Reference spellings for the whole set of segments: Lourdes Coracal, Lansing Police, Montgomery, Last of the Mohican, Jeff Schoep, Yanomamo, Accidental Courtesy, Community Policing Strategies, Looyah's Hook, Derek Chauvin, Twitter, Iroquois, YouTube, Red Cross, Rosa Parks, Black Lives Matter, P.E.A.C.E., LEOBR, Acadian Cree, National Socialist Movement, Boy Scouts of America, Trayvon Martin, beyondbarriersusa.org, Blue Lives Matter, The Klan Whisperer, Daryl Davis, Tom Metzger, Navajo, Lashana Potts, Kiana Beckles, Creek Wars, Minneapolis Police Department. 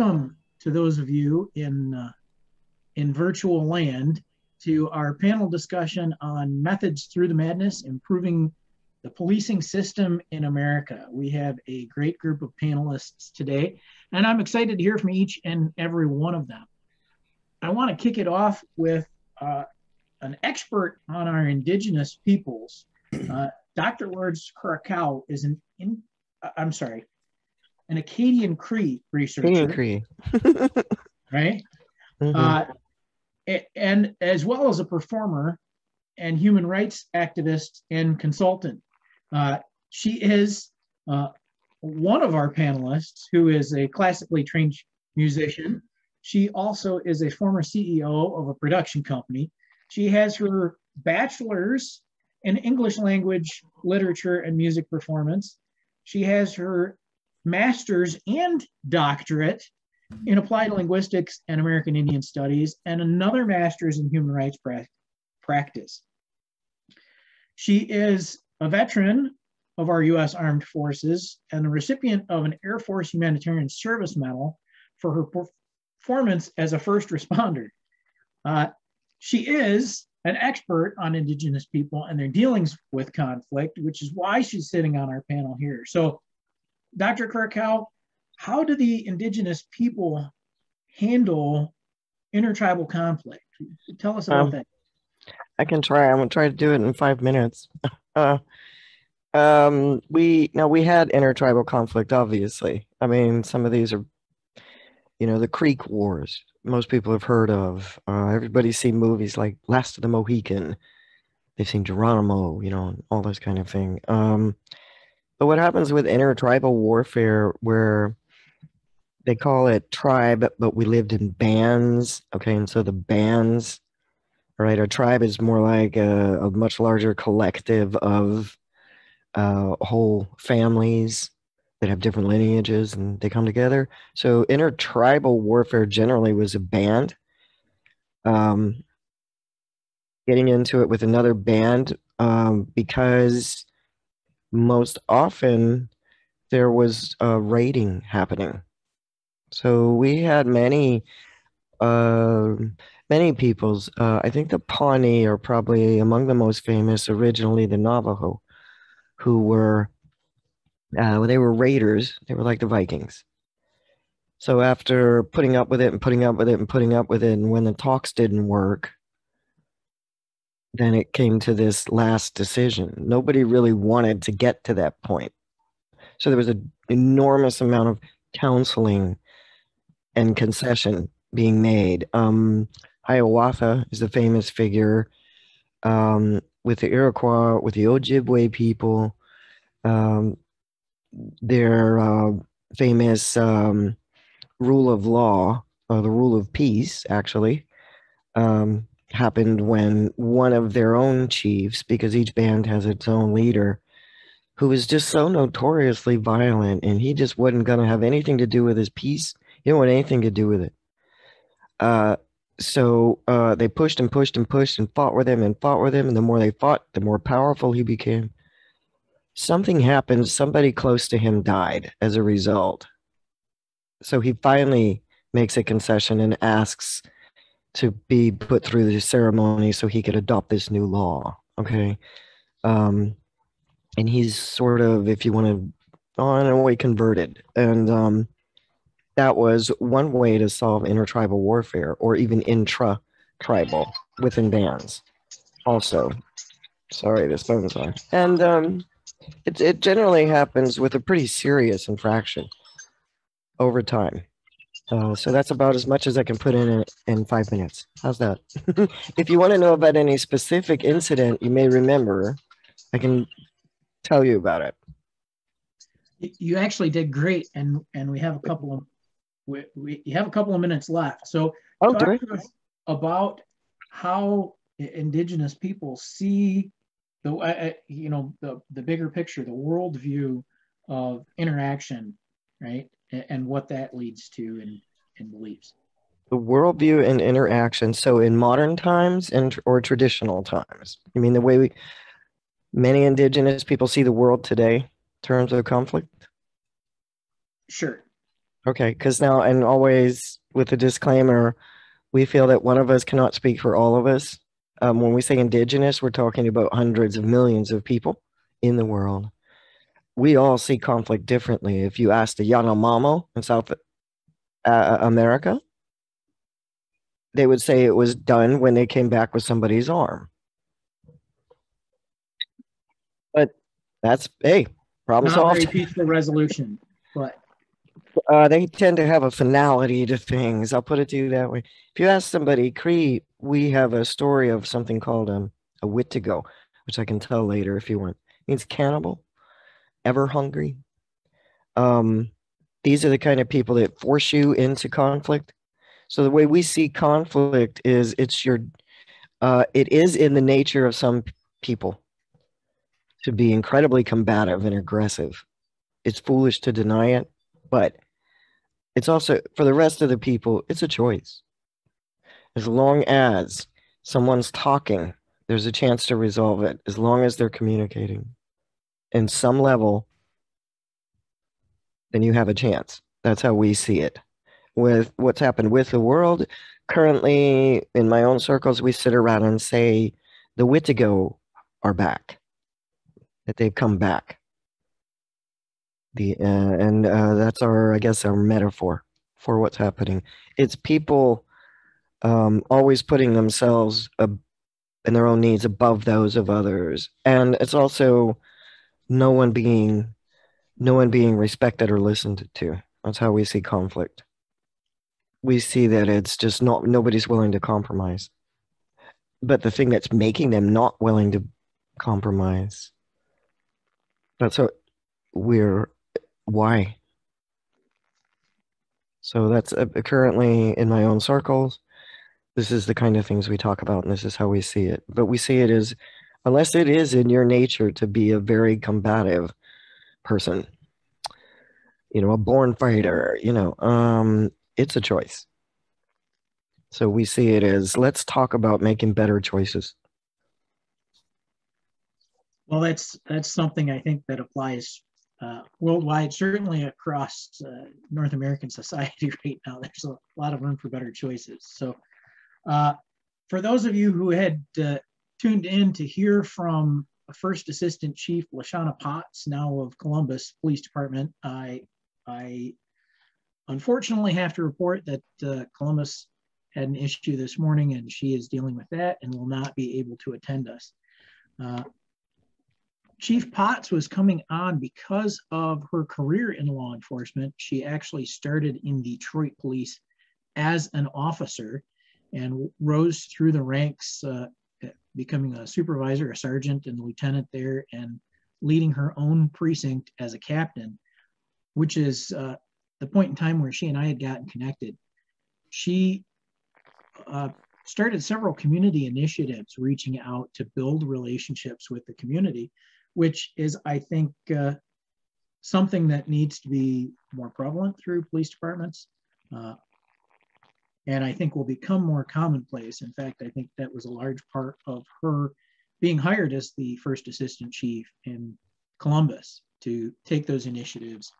welcome to those of you in virtual land to our panel discussion on Methods Through the Madness, Improving the Policing System in America. We have a great group of panelists today, and I'm excited to hear from each and every one of them. I want to kick it off with an expert on our indigenous peoples. Dr. Lourdes Coracal is an Acadian Cree researcher. Acadian Cree. Right? Mm-hmm. And as well as a performer and human rights activist and consultant. She is one of our panelists who is a classically trained musician. She also is a former CEO of a production company. She has her bachelor's in English language, literature, and music performance. She has her master's and doctorate in applied linguistics and American Indian studies, and another master's in human rights practice. She is a veteran of our U.S. Armed Forces and the recipient of an Air Force Humanitarian Service Medal for her performance as a first responder. She is an expert on indigenous people and their dealings with conflict, which is why she's sitting on our panel here. So, Dr. Coracal, how do the indigenous people handle intertribal conflict? Tell us about that. I can try. I'm gonna try to do it in 5 minutes. We had intertribal conflict, obviously. I mean, some of these are, you know, the Creek Wars. Most people have heard of. Everybody's seen movies like Last of the Mohican. They've seen Geronimo, you know, all those kind of thing. But what happens with intertribal warfare, where they call it tribe, but we lived in bands, okay? And so the bands, right? Our tribe is more like a much larger collective of whole families that have different lineages, and they come together. So intertribal warfare generally was a band. Getting into it with another band because most often there was raiding happening. So we had many peoples. I think the Pawnee are probably among the most famous, originally the Navajo, who were, they were raiders. They were like the Vikings. So after putting up with it and putting up with it and putting up with it, and when the talks didn't work, then it came to this last decision. Nobody really wanted to get to that point. So there was an enormous amount of counseling and concession being made. Hiawatha is the famous figure with the Iroquois, with the Ojibwe people. Their famous rule of law, or the rule of peace, actually, happened when one of their own chiefs, because each band has its own leader, who was just so notoriously violent, and he just wasn't going to have anything to do with his peace. He didn't want anything to do with it. So they pushed and pushed and pushed and fought with him and fought with him, and the more they fought, the more powerful he became. Something happened. Somebody close to him died as a result. So he finally makes a concession and asks to be put through the ceremony so he could adopt this new law, okay? And he's sort of, if you want to, on a way, converted. And that was one way to solve intertribal warfare, or even intra-tribal, within bands also. Sorry, this phone's on. And it generally happens with a pretty serious infraction over time. So that's about as much as I can put in 5 minutes. How's that? If you want to know about any specific incident you may remember, I can tell you about it. You actually did great, and we have a couple of minutes left. So talk to us about how indigenous people see the the bigger picture, the worldview of interaction, right? And what that leads to in beliefs. The worldview and interaction. So in modern times and or traditional times, I mean, the way many indigenous people see the world today in terms of conflict? Sure. Okay, because now, and always with a disclaimer, we feel that one of us cannot speak for all of us. When we say indigenous, we're talking about hundreds of millions of people in the world. We all see conflict differently. If you ask the Yanomamo in South America, they would say it was done when they came back with somebody's arm. But that's, hey, problem solved. Not very peaceful resolution, but... they tend to have a finality to things. I'll put it to you that way. If you ask somebody Cree, we have a story of something called a Wendigo, which I can tell later if you want. It means cannibal, ever hungry. These are the kind of people that force you into conflict. So the way we see conflict is it is in the nature of some people to be incredibly combative and aggressive. It's foolish to deny it. But it's also, for the rest of the people, it's a choice. As long as someone's talking, there's a chance to resolve it, as long as they're communicating in some level, then you have a chance. That's how we see it. With what's happened with the world, currently in my own circles, we sit around and say, the Wendigo are back, that they've come back. That's our, I guess, our metaphor for what's happening. It's people always putting themselves and their own needs above those of others, and it's also no one being respected or listened to. That's how we see conflict. We see that it's just nobody's willing to compromise. But the thing that's making them not willing to compromise, that's what we're. Why? So that's currently in my own circles. This is the kind of things we talk about, and this is how we see it. But we see it as, unless it is in your nature to be a very combative person, you know, a born fighter, you know, it's a choice. So we see it as, let's talk about making better choices. Well, that's something I think that applies worldwide, certainly across North American society right now. There's a lot of room for better choices. So for those of you who had tuned in to hear from First Assistant Chief Lashana Potts, now of Columbus Police Department, I unfortunately have to report that Columbus had an issue this morning, and she is dealing with that and will not be able to attend us. Chief Potts was coming on because of her career in law enforcement. She actually started in Detroit Police as an officer and rose through the ranks, becoming a supervisor, a sergeant, and lieutenant there, and leading her own precinct as a captain, which is the point in time where she and I had gotten connected. She started several community initiatives reaching out to build relationships with the community, which is, I think, something that needs to be more prevalent through police departments. And I think will become more commonplace. In fact, I think that was a large part of her being hired as the first assistant chief in Columbus, to take those initiatives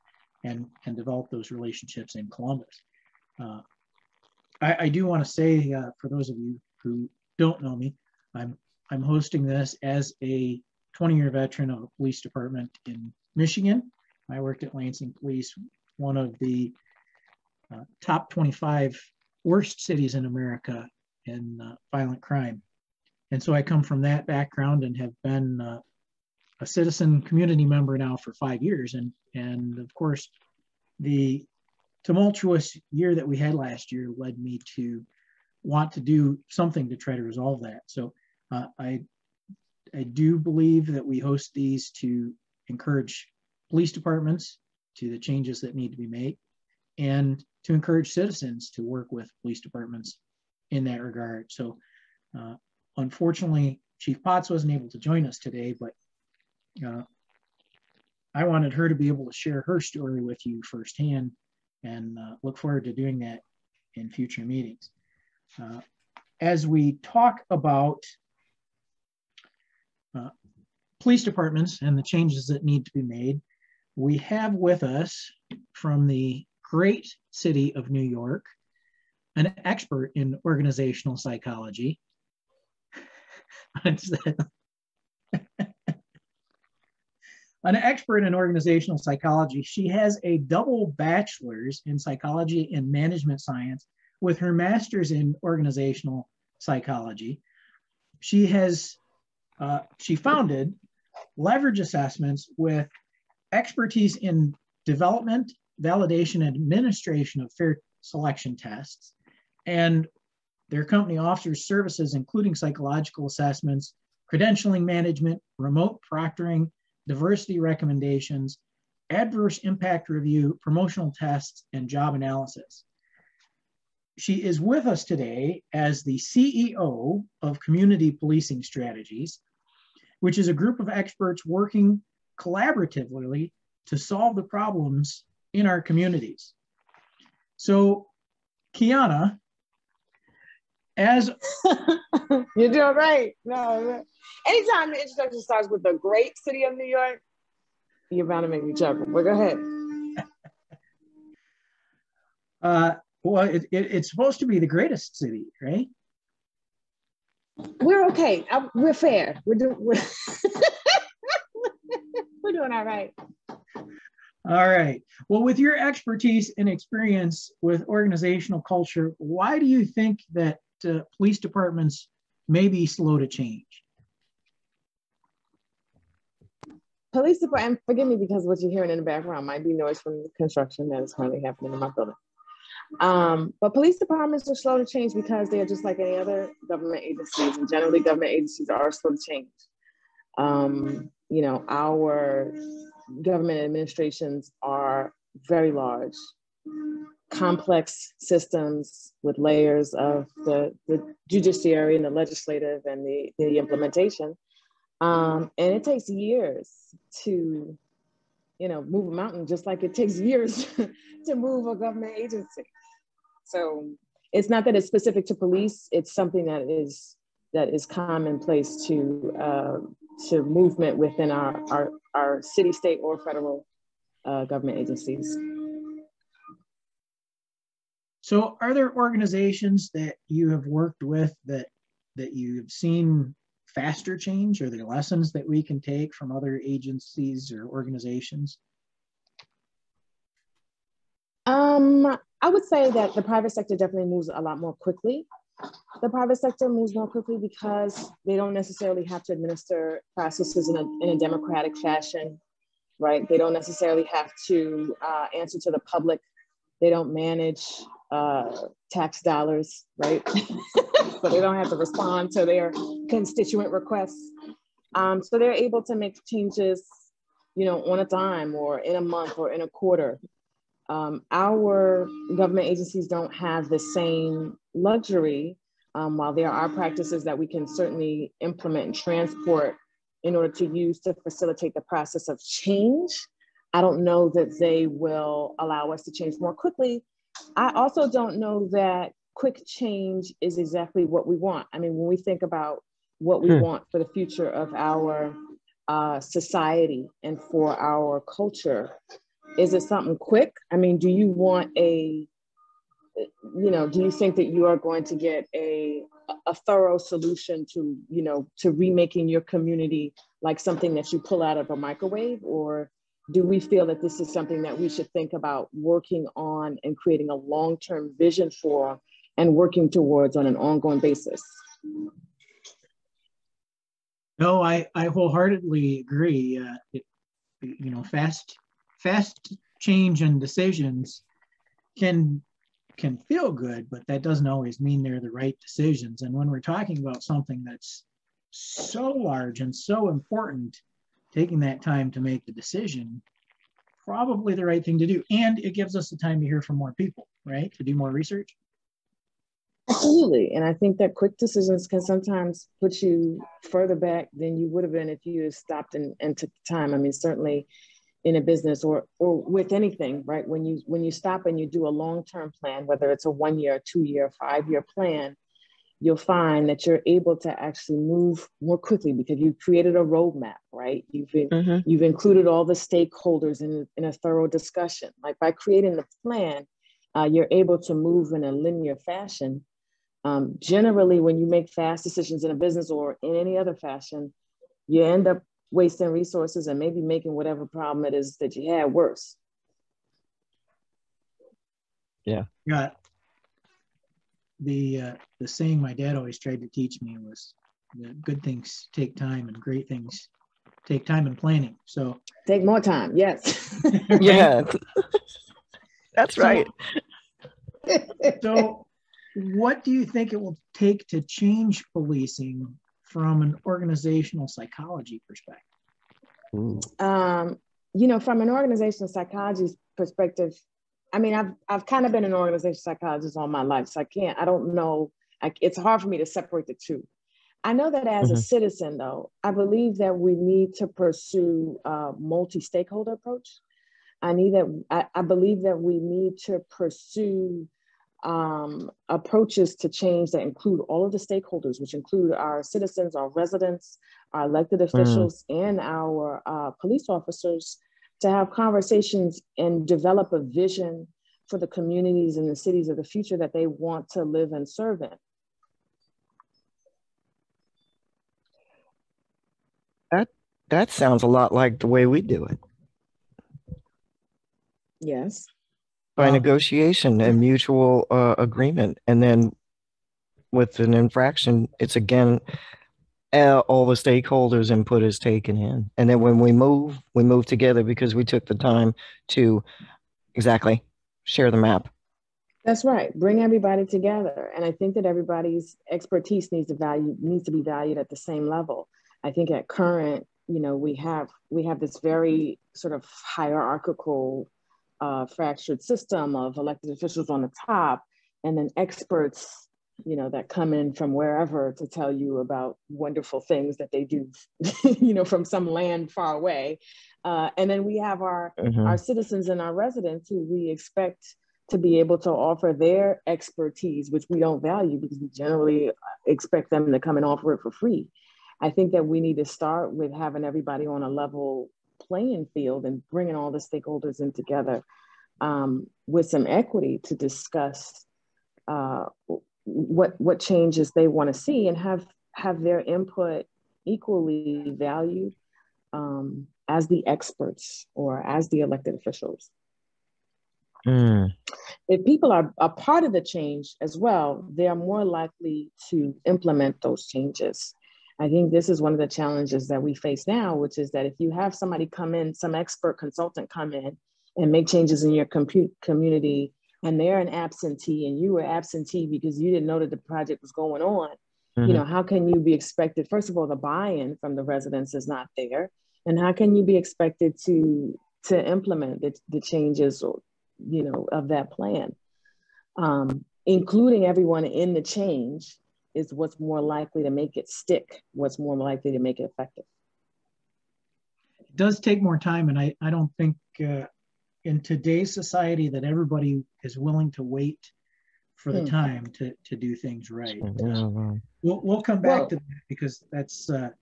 and develop those relationships in Columbus. I do want to say, for those of you who don't know me, I'm hosting this as a 20-year veteran of a police department in Michigan. I worked at Lansing Police, one of the top 25 worst cities in America in violent crime. And so I come from that background and have been a citizen community member now for 5 years. And of course, the tumultuous year that we had last year led me to want to do something to try to resolve that. So I do believe that we host these to encourage police departments to the changes that need to be made, and to encourage citizens to work with police departments in that regard. So unfortunately, Chief Potts wasn't able to join us today, but I wanted her to be able to share her story with you firsthand, and look forward to doing that in future meetings. As we talk about police departments and the changes that need to be made, we have with us from the great city of New York, an expert in organizational psychology. An expert in organizational psychology. She has a double bachelor's in psychology and management science with her master's in organizational psychology. She has, she founded Leverage Assessments with expertise in development, validation, and administration of fair selection tests, and their company offers services including psychological assessments, credentialing management, remote proctoring, diversity recommendations, adverse impact review, promotional tests, and job analysis. She is with us today as the CEO of Community Policing Strategies, which is a group of experts working collaboratively to solve the problems in our communities. So, Kiana, as you're doing right. No, anytime the introduction starts with the great city of New York, you're bound to make me chuckle. But go ahead. Well, it's supposed to be the greatest city, right? We're okay. We're fair. We're doing all right. All right. Well, with your expertise and experience with organizational culture, why do you think that police departments may be slow to change? Police department, forgive me because what you're hearing in the background might be noise from the construction that is currently happening in my building. But police departments are slow to change because they are just like any other government agencies, and generally government agencies are slow to change. You know, our government administrations are very large, complex systems with layers of the judiciary and the legislative and the implementation. And it takes years to, you know, move a mountain, just like it takes years to move a government agency. So it's not that it's specific to police, it's something that is commonplace to movement within our city, state, or federal government agencies. So are there organizations that you have worked with that you've seen faster change? Are there lessons that we can take from other agencies or organizations? I would say that the private sector definitely moves a lot more quickly. The private sector moves more quickly because they don't necessarily have to administer processes in a democratic fashion, right? They don't necessarily have to answer to the public. They don't manage tax dollars, right? So they don't have to respond to their constituent requests. So they're able to make changes, you know, on a dime or in a month or in a quarter. Our government agencies don't have the same luxury. While there are practices that we can certainly implement and transport in order to use to facilitate the process of change, I don't know that they will allow us to change more quickly. I also don't know that quick change is exactly what we want. I mean, when we think about what we want for the future of our society and for our culture, is it something quick? I mean, do you want a, you know, do you think that you are going to get a thorough solution to, you know, to remaking your community like something that you pull out of a microwave? Or do we feel that this is something that we should think about working on and creating a long-term vision for and working towards on an ongoing basis? No, I wholeheartedly agree. You know, fast change and decisions can feel good, but that doesn't always mean they're the right decisions. And when we're talking about something that's so large and so important, taking that time to make the decision, probably the right thing to do. And it gives us the time to hear from more people, right? To do more research. Absolutely. And I think that quick decisions can sometimes put you further back than you would have been if you had stopped and took the time. I mean, certainly in a business or with anything, right? When you stop and you do a long-term plan, whether it's a one-year, two-year, five-year plan, you'll find that you're able to actually move more quickly because you've created a roadmap, right? You've included all the stakeholders in a thorough discussion. Like by creating the plan, you're able to move in a linear fashion. Generally, when you make fast decisions in a business or in any other fashion, you end up wasting resources and maybe making whatever problem it is that you had worse. Yeah. Yeah. The saying my dad always tried to teach me was that good things take time and great things take time and planning. So take more time. Yes. Yeah. That's right. So what do you think it will take to change policing from an organizational psychology perspective? You know, from an organizational psychology perspective, I mean, I've kind of been an organizational psychologist all my life, so it's hard for me to separate the two. I know that as a citizen, though, I believe that we need to pursue a multi-stakeholder approach. I believe that we need to pursue approaches to change that include all of the stakeholders, which include our citizens, our residents, our elected officials, and our police officers, to have conversations and develop a vision for the communities and the cities of the future that they want to live and serve in. That sounds a lot like the way we do it. Yes. By negotiation and mutual agreement. And then with an infraction, it's again, all the stakeholders' input is taken in. And then when we move together because we took the time to exactly share the map. That's right. Bring everybody together. And I think that everybody's expertise needs to be valued at the same level. I think at current, you know, we have this very sort of hierarchical fractured system of elected officials on the top and then experts, you know, that come in from wherever to tell you about wonderful things that they do, you know, from some land far away. And then we have our citizens and our residents who we expect to be able to offer their expertise, which we don't value because we generally expect them to come and offer it for free. I think that we need to start with having everybody on a level playing field and bringing all the stakeholders in together with some equity to discuss what changes they want to see and have their input equally valued as the experts or as the elected officials. If people are a part of the change as well, they are more likely to implement those changes. I think this is one of the challenges that we face now, which is that if you have somebody come in, some expert consultant come in and make changes in your community, and they're an absentee and you were absentee because you didn't know that the project was going on, you know, how can you be expected? First of all, the buy-in from the residents is not there. And how can you be expected to implement the changes, or, you know, of that plan? Including everyone in the change is what's more likely to make it stick, what's more likely to make it effective. It does take more time, and I don't think in today's society that everybody is willing to wait for the time to do things right. We'll come back to that because that's a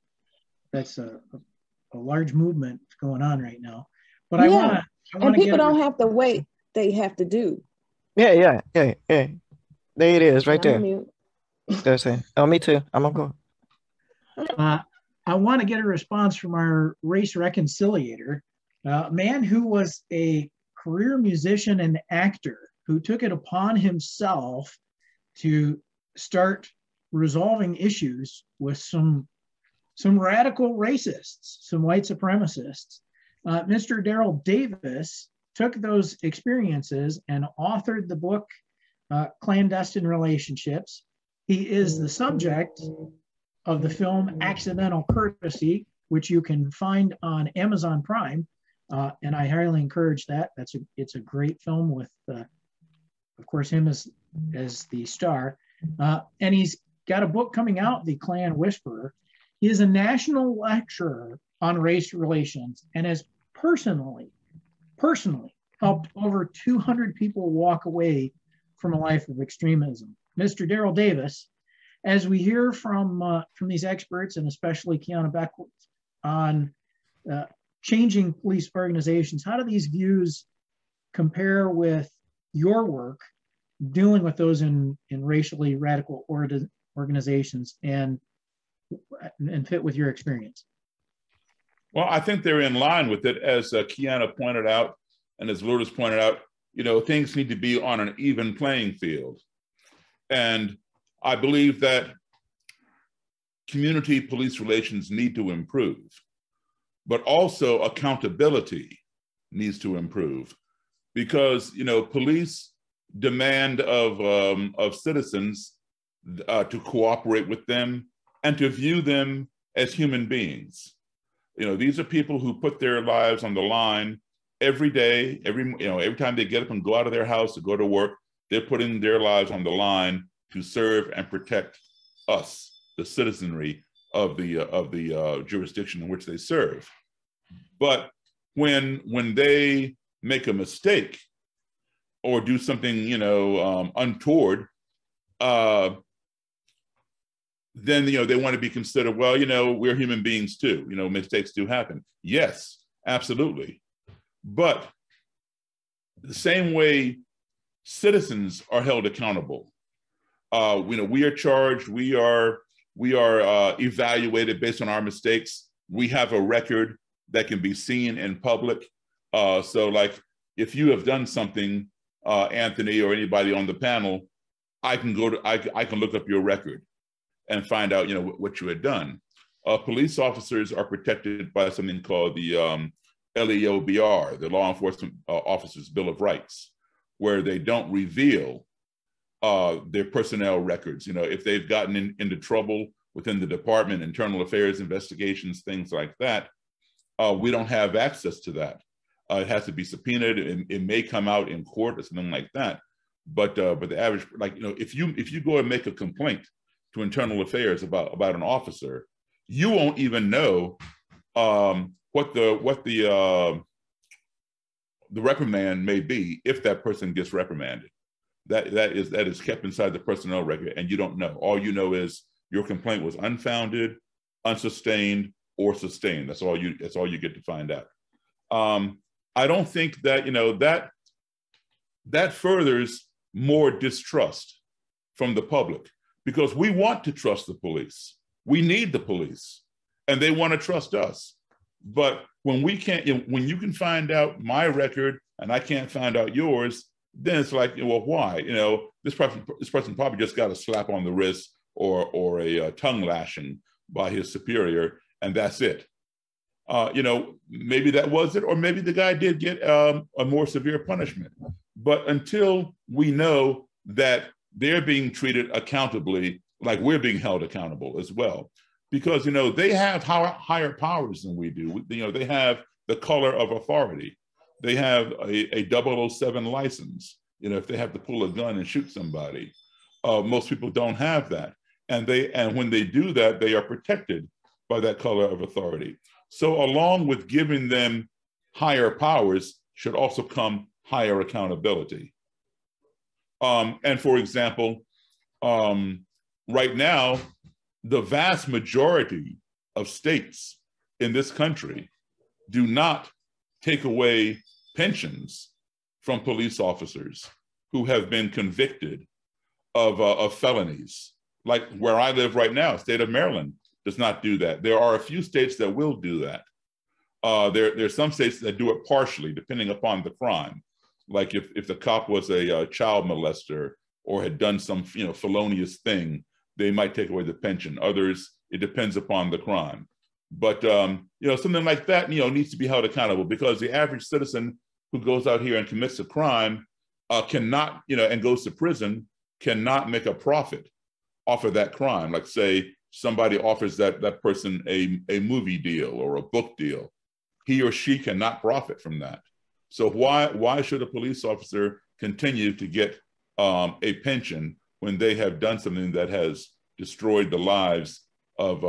large movement going on right now. But I want people don't have to wait; they have to do. Yeah. There it is, right there. Oh, me too. I'm gonna go. I want to get a response from our race reconciliator, a man who was a career musician and actor who took it upon himself to start resolving issues with some radical racists, some white supremacists. Mr. Daryl Davis took those experiences and authored the book Klan-Destine Relationships. He is the subject of the film Accidental Courtesy, which you can find on Amazon Prime, and I highly encourage that. It's a great film with, of course, him as the star, and he's got a book coming out, The Klan Whisperer. He is a national lecturer on race relations and has personally helped over 200 people walk away from a life of extremism. Mr. Daryl Davis, as we hear from these experts, and especially Kiana Beckles, on changing police organizations, how do these views compare with your work dealing with those in racially radical organizations and fit with your experience? Well, I think they're in line with it. As Kiana pointed out, and as Lourdes pointed out, you know, things need to be on an even playing field. And I believe that community police relations need to improve, but also accountability needs to improve, because, you know, police demand of citizens to cooperate with them and to view them as human beings. You know, these are people who put their lives on the line every day, every time they get up and go out of their house to go to work, they're putting their lives on the line to serve and protect us, the citizenry of the jurisdiction in which they serve. But when they make a mistake or do something, you know, untoward, then, you know, they want to be considered, well, you know, we're human beings too, you know, mistakes do happen. Yes, absolutely. But the same way citizens are held accountable, you know, we are charged, we are evaluated based on our mistakes. We have a record that can be seen in public. So like, if you have done something, Anthony, or anybody on the panel, I can look up your record and find out, you know, what you had done. Police officers are protected by something called the LEOBR, the Law Enforcement Officers' Bill of Rights, where they don't reveal their personnel records. You know, if they've gotten into trouble within the department, internal affairs, investigations, things like that, we don't have access to that. It has to be subpoenaed. It may come out in court or something like that. But the average, like, you know, if you go and make a complaint to internal affairs about an officer, you won't even know what the reprimand may be if that person gets reprimanded. That is kept inside the personnel record, and you don't know. All you know is your complaint was unfounded, unsustained, or sustained. That's all you get to find out. I don't think that, you know, that furthers more distrust from the public, because we want to trust the police. We need the police, and they want to trust us. But when we can't, you know, when you can find out my record and I can't find out yours, then it's like, well, why? You know, this person probably just got a slap on the wrist or a tongue lashing by his superior, and that's it. You know, maybe that was it, or maybe the guy did get a more severe punishment. But until we know that they're being treated accountably, like we're being held accountable as well, because, you know, they have higher powers than we do. You know, they have the color of authority. They have a 007 license. You know, if they have to pull a gun and shoot somebody, most people don't have that. And when they do that, they are protected by that color of authority. So along with giving them higher powers should also come higher accountability. And for example, right now, the vast majority of states in this country do not take away pensions from police officers who have been convicted of felonies. Like where I live right now, state of Maryland does not do that. There are a few states that will do that. There are some states that do it partially, depending upon the crime. Like if the cop was a child molester or had done some, you know, felonious thing, they might take away the pension. Others, it depends upon the crime. But, you know, something like that, you know, needs to be held accountable, because the average citizen who goes out here and commits a crime cannot, you know, and goes to prison, cannot make a profit off of that crime. Like say somebody offers that person a movie deal or a book deal. He or she cannot profit from that. So why should a police officer continue to get a pension when they have done something that has destroyed the lives of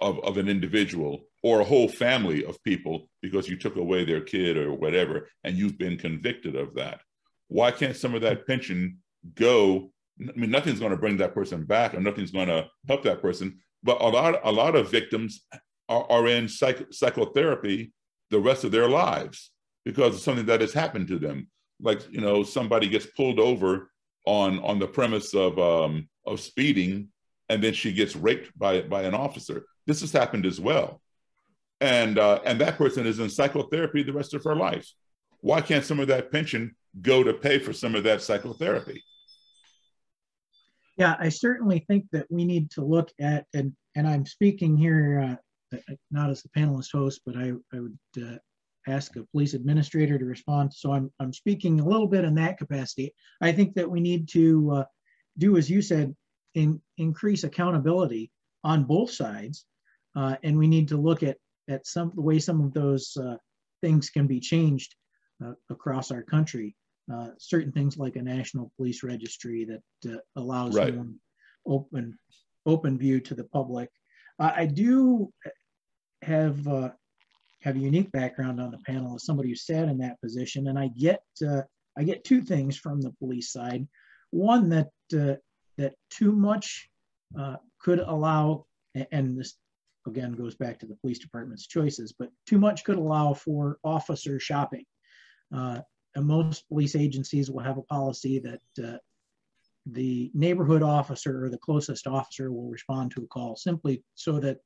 an individual or a whole family of people because you took away their kid or whatever, and you've been convicted of that? Why can't some of that pension go I mean, nothing's going to bring that person back, or nothing's going to help that person. But a lot of victims are in psychotherapy the rest of their lives because of something that has happened to them. Like, you know, somebody gets pulled over on the premise of speeding, and then she gets raped by an officer. This has happened as well, and that person is in psychotherapy the rest of her life. Why can't some of that pension go to pay for some of that psychotherapy? Yeah, I certainly think that we need to look at, and I'm speaking here not as the panelist host, but I would ask a police administrator to respond. So I'm speaking a little bit in that capacity. I think that we need to do, as you said, increase accountability on both sides, and we need to look at the way some of those things can be changed across our country. Certain things like a national police registry that allows right. open view to the public. I do have a unique background on the panel as somebody who sat in that position, and I get two things from the police side. One, that that too much could allow, and this again goes back to the police department's choices, but too much could allow for officer shopping. And most police agencies will have a policy that the neighborhood officer or the closest officer will respond to a call, simply so that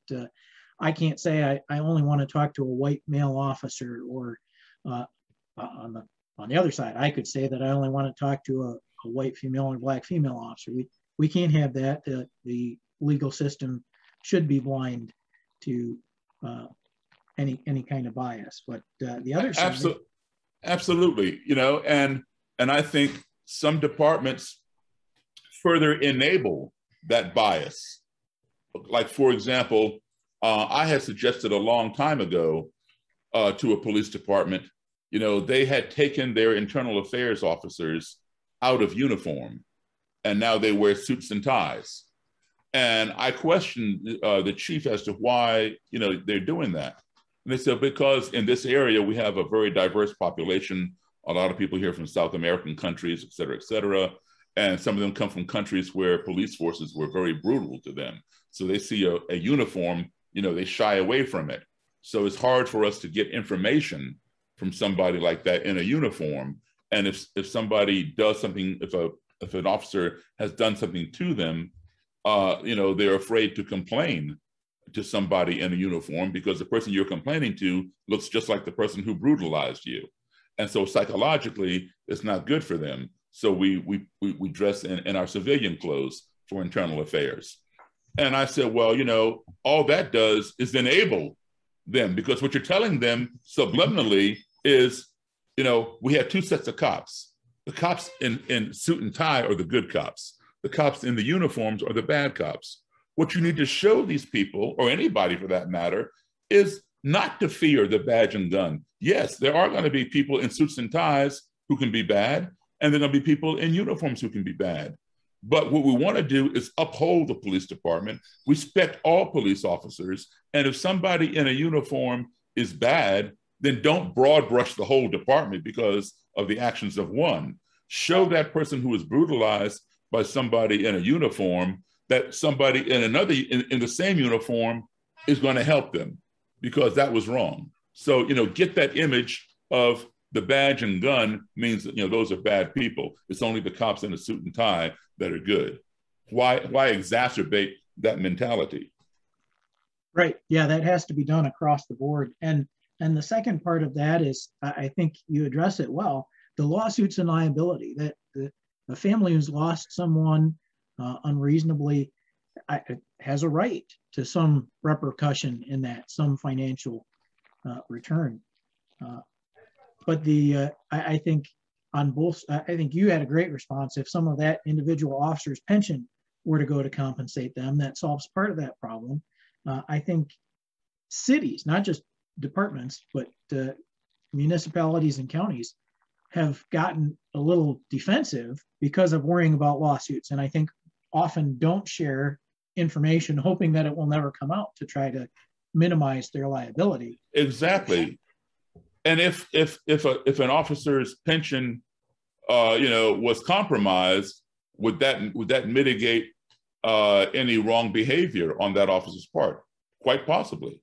I can't say I only want to talk to a white male officer, or on the other side, I could say that I only want to talk to a white female or black female officer. We can't have that. The legal system should be blind to any kind of bias. But the other side— Absolutely. Absolutely, you know, and I think some departments further enable that bias. Like, for example, I had suggested a long time ago to a police department, you know, they had taken their internal affairs officers out of uniform, and now they wear suits and ties. And I questioned the chief as to why, you know, they're doing that. And they said, because in this area, we have a very diverse population. A lot of people here from South American countries, et cetera, and some of them come from countries where police forces were very brutal to them. So they see a uniform, you know, they shy away from it. So it's hard for us to get information from somebody like that in a uniform. And if somebody does something, if an officer has done something to them, you know, they're afraid to complain to somebody in a uniform, because the person you're complaining to looks just like the person who brutalized you. And so psychologically, it's not good for them. So we dress in our civilian clothes for internal affairs. And I said, well, you know, all that does is enable them, because what you're telling them subliminally is, you know, we have two sets of cops. The cops in suit and tie are the good cops. The cops in the uniforms are the bad cops. What you need to show these people, or anybody for that matter, is not to fear the badge and gun. Yes, there are going to be people in suits and ties who can be bad, and there are going to be people in uniforms who can be bad. But what we want to do is uphold the police department, respect all police officers, and if somebody in a uniform is bad, then don't broad brush the whole department because of the actions of one. Show that person who is brutalized by somebody in a uniform that somebody in another, in the same uniform, is going to help them, because that was wrong. So, you know, get that image of the badge and gun means that, you know, those are bad people. It's only the cops in a suit and tie that are good. Why exacerbate that mentality? Right, yeah, that has to be done across the board. And the second part of that is, I think you address it well, the lawsuits and liability, that the family who's lost someone unreasonably has a right to some repercussion in that, some financial return. But I think on both, I think you had a great response. If some of that individual officer's pension were to go to compensate them, that solves part of that problem. I think cities, not just departments, but municipalities and counties, have gotten a little defensive because of worrying about lawsuits. And I think often don't share information, hoping that it will never come out, to try to minimize their liability. Exactly. And if an officer's pension, you know, was compromised, would that mitigate any wrong behavior on that officer's part? Quite possibly.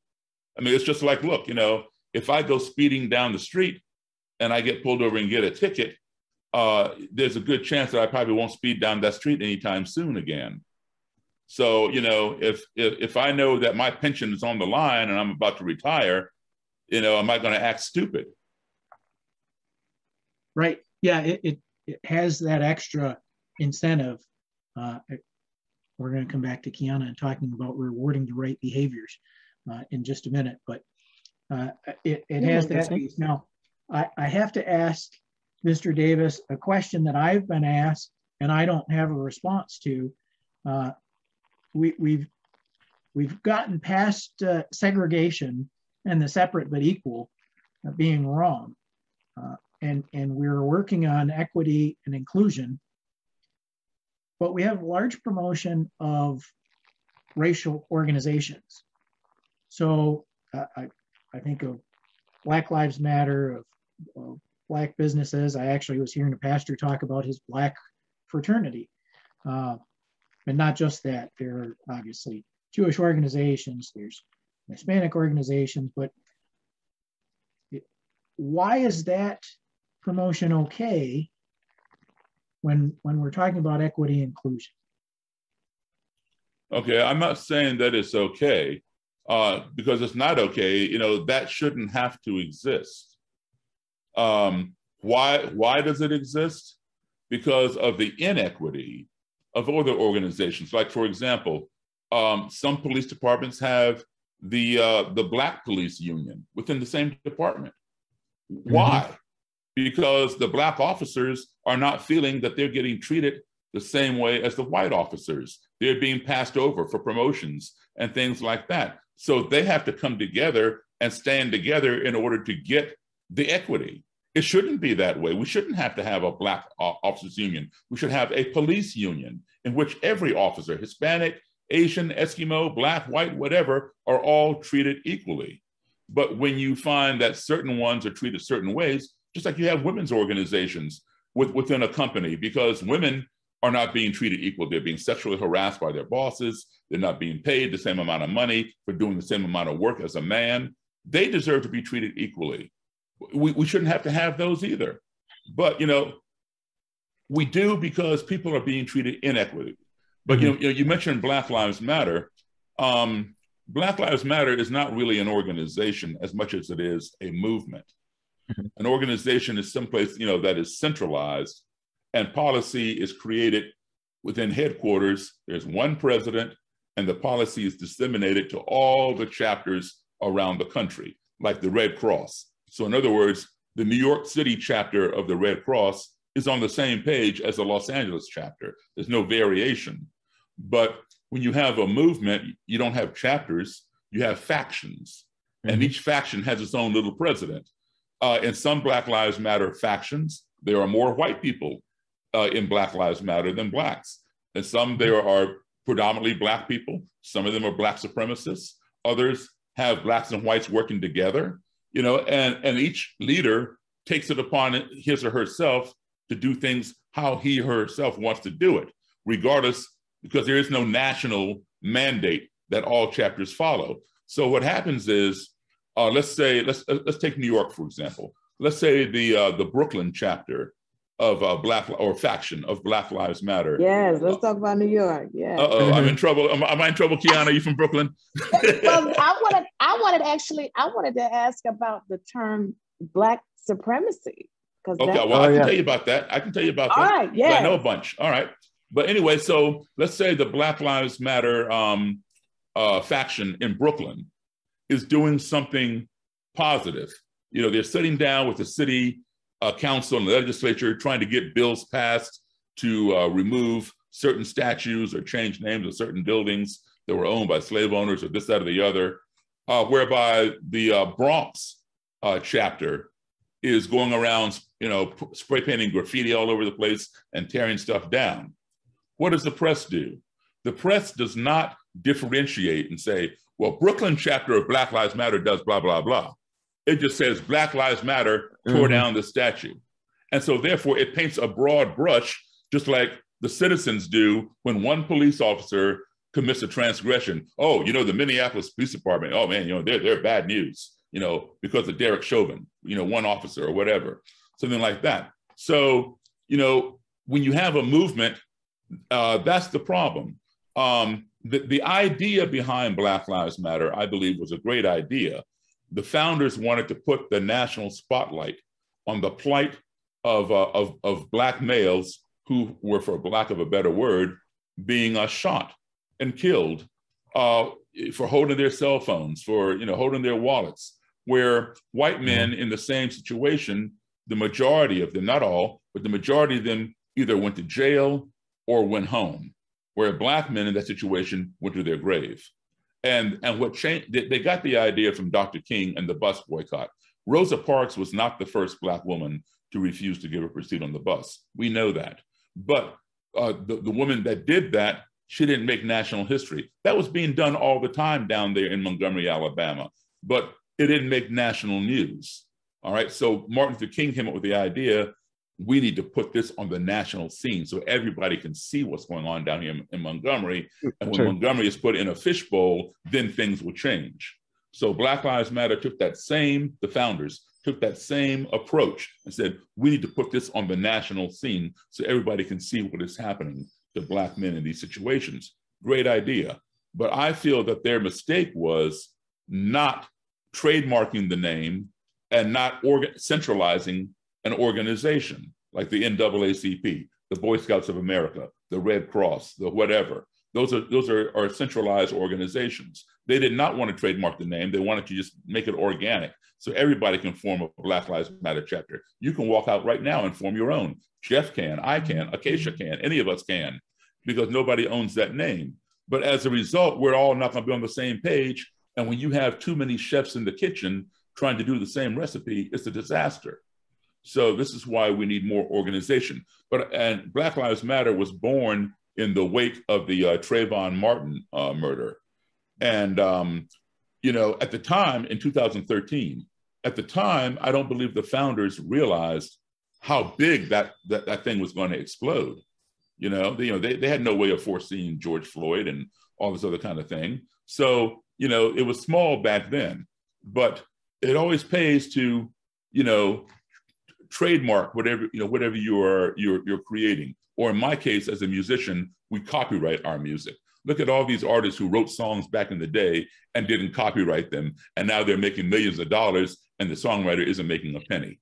I mean, it's just like, look, you know, if I go speeding down the street and I get pulled over and get a ticket, there's a good chance that I probably won't speed down that street anytime soon again. So, you know, if I know that my pension is on the line and I'm about to retire, you know, am I going to act stupid? Right. Yeah, it has that extra incentive. We're going to come back to Kiana and talking about rewarding the right behaviors in just a minute, but it has that piece. Now, I have to ask Mr. Davis a question that I've been asked and I don't have a response to. We've gotten past segregation and the separate but equal being wrong, and we're working on equity and inclusion, but we have large promotion of racial organizations. So I think of Black Lives Matter, of Black businesses. I actually was hearing a pastor talk about his Black fraternity. And not just that, there are obviously Jewish organizations, there's Hispanic organizations, but why is that promotion okay when we're talking about equity and inclusion? Okay, I'm not saying that it's okay, because it's not okay. You know, that shouldn't have to exist. Why does it exist? Because of the inequity of other organizations. Like, for example, some police departments have the Black police union within the same department. Mm-hmm. Why? Because the Black officers are not feeling that they're getting treated the same way as the white officers. They're being passed over for promotions and things like that. So they have to come together and stand together in order to get the equity. It shouldn't be that way. We shouldn't have to have a Black officers union. We should have a police union in which every officer, Hispanic, Asian, Eskimo, Black, white, whatever, are all treated equally. But when you find that certain ones are treated certain ways, just like you have women's organizations within a company, because women are not being treated equal. They're being sexually harassed by their bosses. They're not being paid the same amount of money for doing the same amount of work as a man. They deserve to be treated equally. We shouldn't have to have those either. But, you know, we do, because people are being treated inequitably. But, mm-hmm. you know, you mentioned Black Lives Matter. Black Lives Matter is not really an organization as much as it is a movement. Mm-hmm. An organization is someplace, you know, that is centralized, and policy is created within headquarters. There's one president, and the policy is disseminated to all the chapters around the country, like the Red Cross. So in other words, the New York City chapter of the Red Cross is on the same page as the Los Angeles chapter. There's no variation. But when you have a movement, you don't have chapters, you have factions. Mm-hmm. And each faction has its own little president. In some Black Lives Matter factions, there are more white people in Black Lives Matter than Blacks. And some, there are predominantly Black people. Some of them are Black supremacists. Others have Blacks and whites working together. You know, and each leader takes it upon his or herself to do things how he or herself wants to do it, regardless, because there is no national mandate that all chapters follow. So what happens is, let's take New York, for example. Let's say the Brooklyn chapter of Black, or faction of Black Lives Matter. Yes, let's talk about New York. Yeah. Uh-oh, I'm in trouble. Am I in trouble, Kiana? Are you from Brooklyn? Well, I wanted to ask about the term Black supremacy. Okay, well, I can tell you about that. All right, yeah. I know a bunch. All right. But anyway, so let's say the Black Lives Matter faction in Brooklyn is doing something positive. You know, they're sitting down with the city council and the legislature trying to get bills passed to remove certain statues or change names of certain buildings that were owned by slave owners or this, that, or the other, whereby the Bronx chapter is going around, you know, spray painting graffiti all over the place and tearing stuff down. What does the press do? The press does not differentiate and say, well, Brooklyn chapter of Black Lives Matter does blah, blah, blah. It just says Black Lives Matter tore down the statue. And so therefore it paints a broad brush, just like the citizens do when one police officer commits a transgression. Oh, you know, the Minneapolis Police Department, oh man, you know, they're bad news, you know, because of Derek Chauvin, you know, one officer or whatever, something like that. So, you know, when you have a movement, that's the problem. The idea behind Black Lives Matter, I believe, was a great idea. The founders wanted to put the national spotlight on the plight of Black males who were, for lack of a better word, being shot and killed for holding their cell phones, for, you know, holding their wallets, where white men in the same situation, the majority of them, not all, but the majority of them either went to jail or went home, where Black men in that situation went to their grave. And what changed, they got the idea from Dr. King and the bus boycott. Rosa Parks was not the first Black woman to refuse to give up her seat on the bus. We know that. But the woman that did that, she didn't make national history. That was being done all the time down there in Montgomery, Alabama, but it didn't make national news. All right, so Martin Luther King came up with the idea, we need to put this on the national scene so everybody can see what's going on down here in Montgomery. And when Montgomery is put in a fishbowl, then things will change. So Black Lives Matter took that same, the founders took that same approach and said, we need to put this on the national scene so everybody can see what is happening to Black men in these situations. Great idea. But I feel that their mistake was not trademarking the name and not centralizing an organization like the NAACP, the Boy Scouts of America, the Red Cross, the whatever. Those are centralized organizations. They did not want to trademark the name. They wanted to just make it organic so everybody can form a Black Lives Matter chapter. You can walk out right now and form your own. Jeff can, I can, Acacia can, any of us can, because nobody owns that name. But as a result, we're all not going to be on the same page. And when you have too many chefs in the kitchen trying to do the same recipe, it's a disaster. So this is why we need more organization. And Black Lives Matter was born in the wake of the Trayvon Martin murder. And, you know, at the time in 2013, at the time, I don't believe the founders realized how big that thing was going to explode. You know, they had no way of foreseeing George Floyd and all this other kind of thing. So, you know, it was small back then, but it always pays to, you know, trademark whatever you're creating. Or in my case, as a musician, we copyright our music. Look at all these artists who wrote songs back in the day and didn't copyright them, and now they're making millions of dollars, and the songwriter isn't making a penny.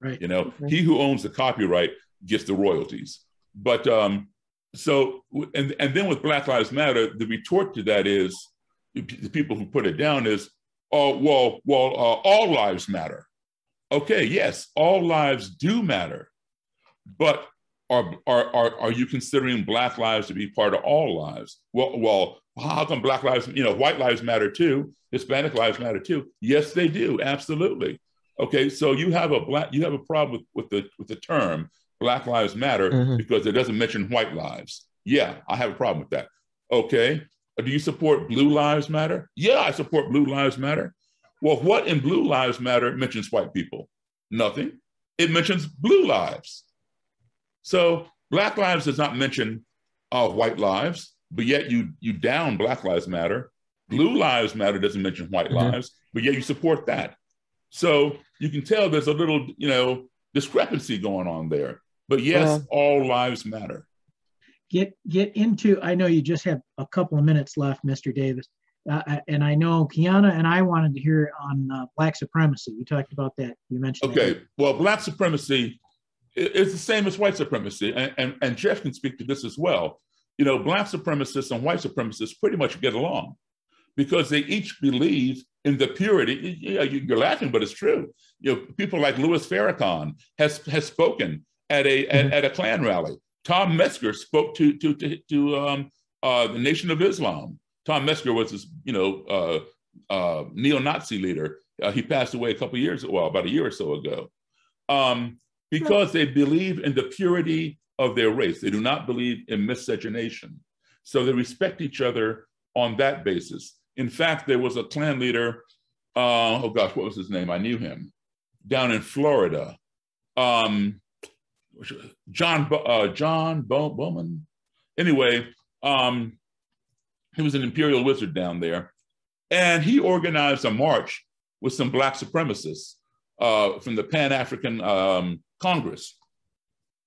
Right. You know, right. He who owns the copyright gets the royalties. But so then with Black Lives Matter, the retort to that is the people who put it down is, oh well, all lives matter. Okay, yes, all lives do matter, but are you considering Black lives to be part of all lives? Well, how come Black lives, you know, white lives matter too, Hispanic lives matter too? Yes, they do, absolutely. Okay, so you have a problem with the term Black Lives Matter because it doesn't mention white lives. Yeah, I have a problem with that. Okay, do you support Blue Lives Matter? Yeah, I support Blue Lives Matter. Well, what in Blue Lives Matter mentions white people? Nothing. It mentions blue lives. So Black lives does not mention white lives, but yet you down Black Lives Matter. Blue Lives Matter doesn't mention white lives, but yet you support that. So you can tell there's a little, you know, discrepancy going on there. But yes, all lives matter. Get into, I know you just have a couple of minutes left, Mr. Davis. And I know Kiana and I wanted to hear on Black supremacy. You talked about that. You mentioned that. Well, Black supremacy is the same as white supremacy. And Jeff can speak to this as well. You know, Black supremacists and white supremacists pretty much get along because they each believe in the purity. You know, you're laughing, but it's true. You know, people like Louis Farrakhan has spoken at a Klan rally. Tom Metzger spoke to the Nation of Islam. Tom Metzger was this, you know, neo-Nazi leader. He passed away about a year or so ago, because they believe in the purity of their race. They do not believe in miscegenation. So they respect each other on that basis. In fact, there was a Klan leader, what was his name? I knew him, down in Florida. John Bowman. Anyway, he was an imperial wizard down there, and he organized a march with some black supremacists from the Pan-African Congress,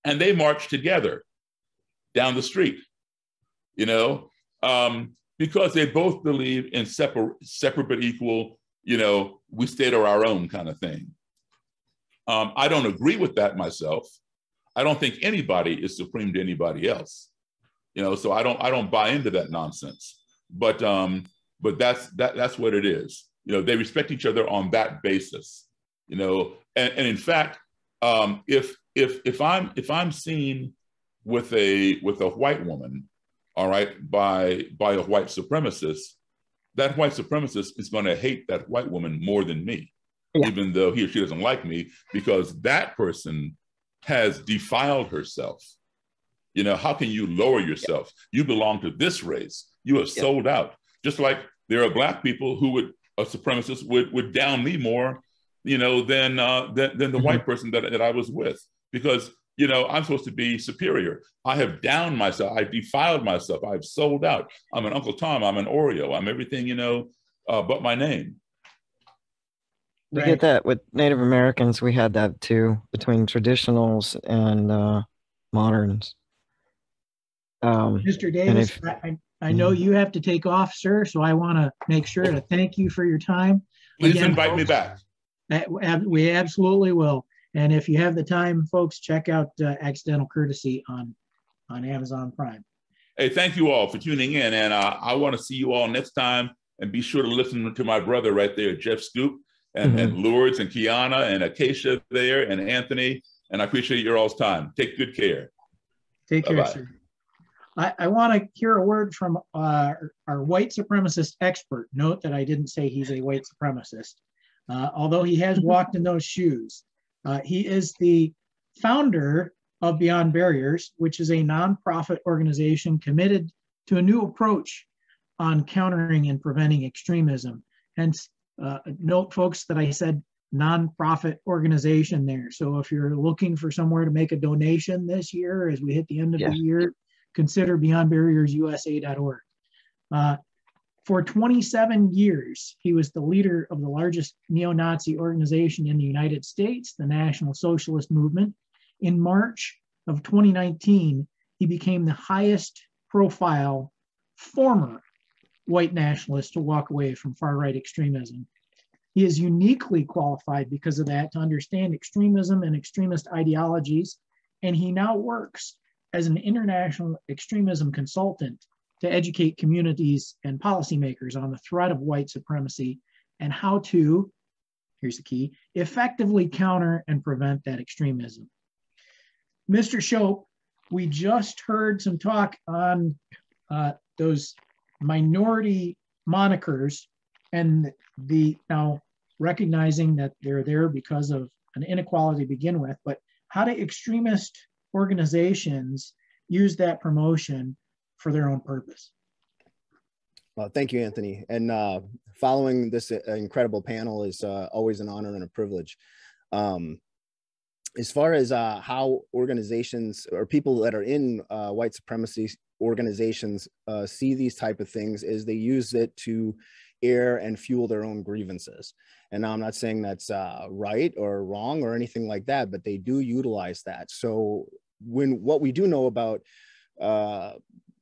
and they marched together down the street, you know, because they both believe in separate but equal, you know, we state are our own kind of thing. I don't agree with that myself. I don't think anybody is supreme to anybody else, you know. So I don't buy into that nonsense. But that's what it is. You know, they respect each other on that basis. You know, and in fact, if I'm seen with a white woman, all right, by a white supremacist, that white supremacist is going to hate that white woman more than me, yeah, even though he or she doesn't like me, because that person has defiled herself. You know, how can you lower yourself? Yeah. You belong to this race. You have, yeah, sold out. Just like there are black people who would, a supremacist would down me more, you know, than the, mm-hmm, white person that I was with, because, you know, I'm supposed to be superior. I have downed myself. I've defiled myself. I've sold out. I'm an Uncle Tom. I'm an Oreo. I'm everything, you know, but my name. We get that with Native Americans. We had that too, between traditionals and moderns. Mr. Davis, if, I know you have to take off, sir, so I want to make sure to thank you for your time. Please invite me back. We absolutely will. And if you have the time, folks, check out Accidental Courtesy on Amazon Prime. Hey, thank you all for tuning in. And I want to see you all next time. And be sure to listen to my brother right there, Jeff Schoep, and, mm-hmm, and Lourdes and Kiana and Acacia there and Anthony. And I appreciate your all's time. Take good care. Take care, bye-bye, sir. I want to hear a word from our white supremacist expert. Note that I didn't say he's a white supremacist, although he has walked in those shoes. He is the founder of Beyond Barriers, which is a nonprofit organization committed to a new approach on countering and preventing extremism. Hence, note, folks, that I said nonprofit organization there. So if you're looking for somewhere to make a donation this year, as we hit the end of, yeah, the year, consider beyondbarriersusa.org. For 27 years, he was the leader of the largest neo-Nazi organization in the United States, the National Socialist Movement. In March of 2019, he became the highest profile former white nationalist to walk away from far-right extremism. He is uniquely qualified because of that to understand extremism and extremist ideologies, and he now works as an international extremism consultant to educate communities and policymakers on the threat of white supremacy and how to, here's the key, effectively counter and prevent that extremism. Mr. Schoep, we just heard some talk on those minority monikers and the, now recognizing that they're there because of an inequality to begin with, but how do extremist organizations use that promotion for their own purpose? Well, thank you, Anthony. And following this incredible panel is always an honor and a privilege. As far as how organizations or people that are in white supremacy organizations see these type of things, is they use it to air and fuel their own grievances. And I'm not saying that's right or wrong or anything like that, but they do utilize that. So when what we do know about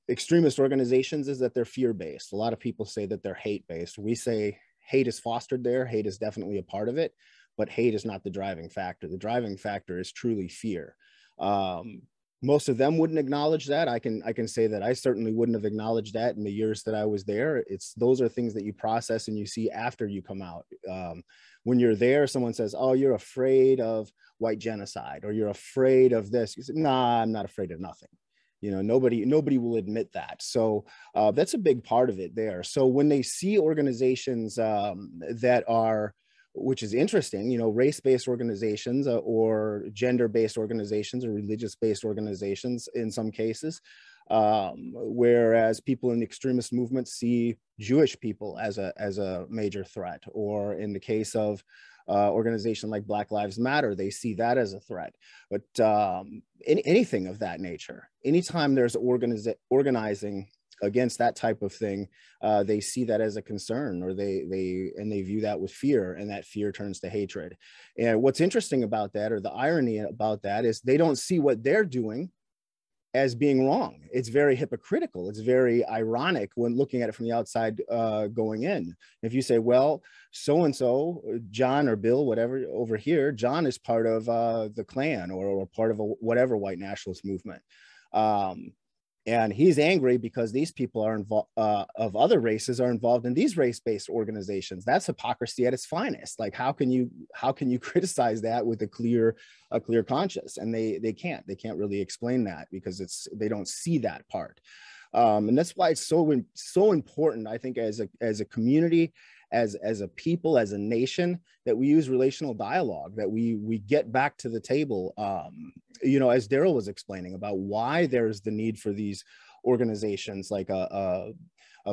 extremist organizations is that they're fear-based. A lot of people say that they're hate-based. We say hate is fostered there. Hate is definitely a part of it, but hate is not the driving factor. The driving factor is truly fear. Most of them wouldn't acknowledge that. I can say that I certainly wouldn't have acknowledged that in the years that I was there. It's, those are things that you process and you see after you come out. When you're there, someone says, oh, you're afraid of white genocide, or you're afraid of this. You say, nah, I'm not afraid of nothing. You know, nobody will admit that. So that's a big part of it there. So when they see organizations that are, which is interesting, you know, race-based organizations or gender-based organizations or religious-based organizations in some cases, whereas people in extremist movements see Jewish people as a major threat, or in the case of organization like Black Lives Matter, they see that as a threat. But anything of that nature, anytime there's organizing against that type of thing, they see that as a concern, or they view that with fear, and that fear turns to hatred. And what's interesting about that, or the irony about that, is they don't see what they're doing as being wrong. It's very hypocritical. It's very ironic when looking at it from the outside going in. If you say, well, so-and-so, John or Bill, whatever, over here, John is part of the Klan or part of a, whatever white nationalist movement. And he's angry because these people are involved, of other races are involved in these race-based organizations. That's hypocrisy at its finest. Like, how can you criticize that with a clear conscience? And they can't really explain that because they don't see that part. And that's why it's so important, I think, as a community, as a people, as a nation, that we use relational dialogue, that we get back to the table, you know, as Daryl was explaining about why there's the need for these organizations like a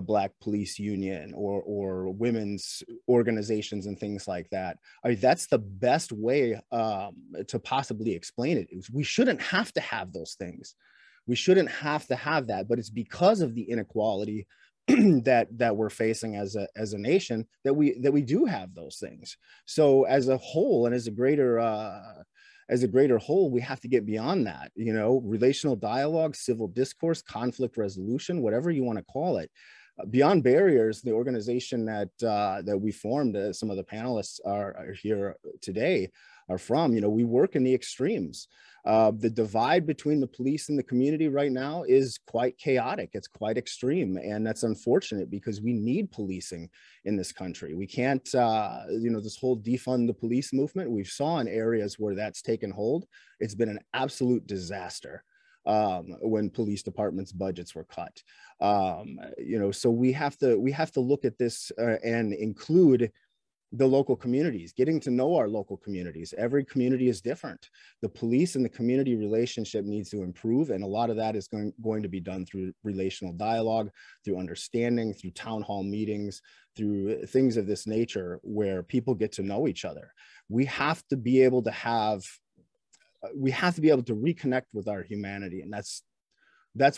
Black police union or women's organizations and things like that. I mean, that's the best way to possibly explain it. We shouldn't have to have those things. We shouldn't have to have that, but it's because of the inequality that we're facing as a nation that we do have those things. So as a whole and as a greater whole, we have to get beyond that. You know, relational dialogue, civil discourse, conflict resolution, whatever you want to call it. Beyond Barriers, the organization that we formed, some of the panelists are here today are from, you know, we work in the extremes. The divide between the police and the community right now is quite chaotic. It's quite extreme. And that's unfortunate because we need policing in this country. We can't, you know, this whole defund the police movement, we've saw in areas where that's taken hold, it's been an absolute disaster. When police departments' budgets were cut, you know, so we have to look at this and include the local communities, getting to know our local communities. Every community is different. The police and the community relationship needs to improve. And a lot of that is going to be done through relational dialogue, through understanding, through town hall meetings, through things of this nature where people get to know each other. We have to be able to reconnect with our humanity. And that's